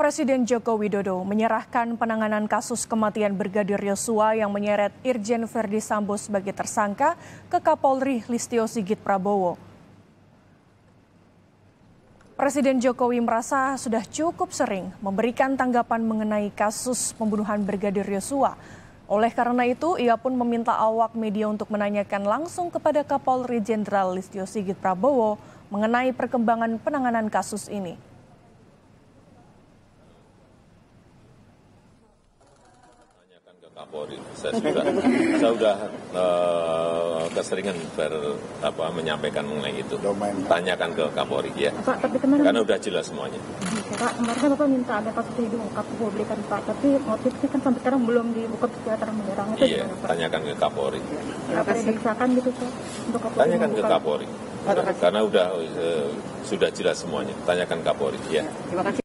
Presiden Joko Widodo menyerahkan penanganan kasus kematian Brigadir Yosua yang menyeret Irjen Ferdy Sambo sebagai tersangka ke Kapolri Listyo Sigit Prabowo. Presiden Jokowi merasa sudah cukup sering memberikan tanggapan mengenai kasus pembunuhan Brigadir Yosua. Oleh karena itu, ia pun meminta awak media untuk menanyakan langsung kepada Kapolri Jenderal Listyo Sigit Prabowo mengenai perkembangan penanganan kasus ini. Kapolri, saya sudah keseringan menyampaikan mengenai itu. Tanyakan ke Kapolri ya. Pak, tapi kemarin, karena sudah jelas semuanya. Pak, kemarin kan Bapak minta ada kasus itu diungkap publikan Pak, tapi motifnya kan sampai sekarang belum dibuka secara mendalam. Iya, tanyakan ke Kapolri. Apa diperiksakan gitu Pak? Tanyakan ke Kapolri. Karena sudah jelas semuanya. Tanyakan Kapolri ya. Terima kasih.